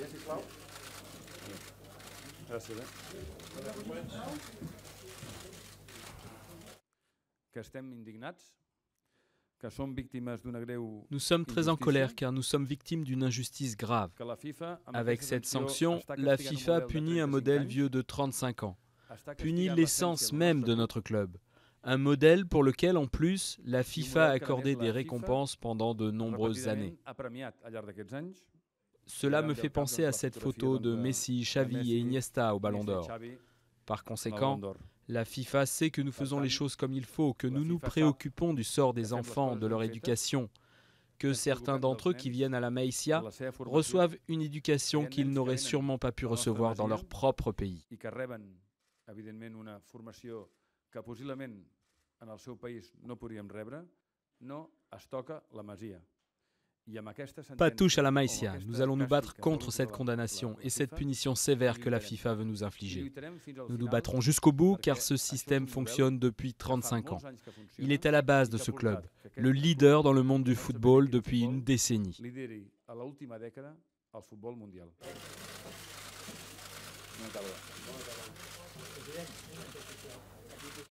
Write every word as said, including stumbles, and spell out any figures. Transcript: Masia, sisplau. Gràcies, eh? Que estem indignats, que som víctimes d'una greu... Nous sommes très en colère car nous sommes victimes d'une injustice grave. Avec cette sanction, la FIFA punit un modèle vieux de trente-cinq ans, punit l'essence même de notre club. Un modèle pour lequel, en plus, la FIFA a accordé des récompenses pendant de nombreuses années. Cela me fait penser à cette photo de Messi, Xavi et Iniesta au Ballon d'Or. Par conséquent, la FIFA sait que nous faisons les choses comme il faut, que nous nous préoccupons du sort des enfants, de leur éducation, que certains d'entre eux qui viennent à la Masia reçoivent une éducation qu'ils n'auraient sûrement pas pu recevoir dans leur propre pays. Que possiblement en el seu país no podríem rebre, no es toca la Masia. Pas touche à la Masia. Nous allons nous battre contre cette condamnation et cette punition sévère que la FIFA veut nous infliger. Nous nous battrons jusqu'au bout car ce système fonctionne depuis trente-cinq ans. Il est à la base de ce club, le leader dans le monde du football depuis une décennie.